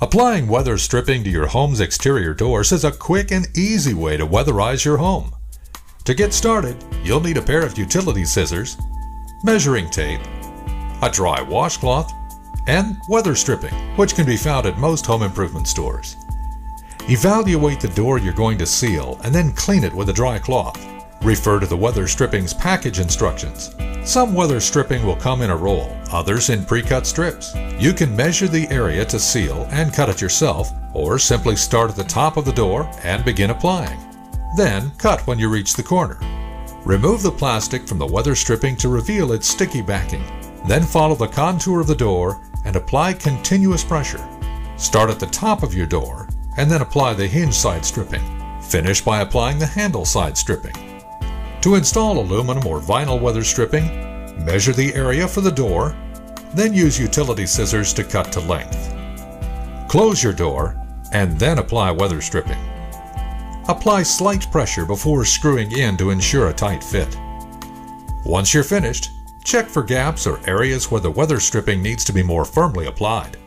Applying weather stripping to your home's exterior doors is a quick and easy way to weatherize your home. To get started, you'll need a pair of utility scissors, measuring tape, a dry washcloth, and weather stripping, which can be found at most home improvement stores. Evaluate the door you're going to seal and then clean it with a dry cloth. Refer to the weather stripping's package instructions. Some weather stripping will come in a roll, others in pre-cut strips. You can measure the area to seal and cut it yourself, or simply start at the top of the door and begin applying. Then cut when you reach the corner. Remove the plastic from the weather stripping to reveal its sticky backing. Then follow the contour of the door and apply continuous pressure. Start at the top of your door and then apply the hinge side stripping. Finish by applying the handle side stripping. To install aluminum or vinyl weather stripping, measure the area for the door, then use utility scissors to cut to length. Close your door and then apply weather stripping. Apply slight pressure before screwing in to ensure a tight fit. Once you're finished, check for gaps or areas where the weather stripping needs to be more firmly applied.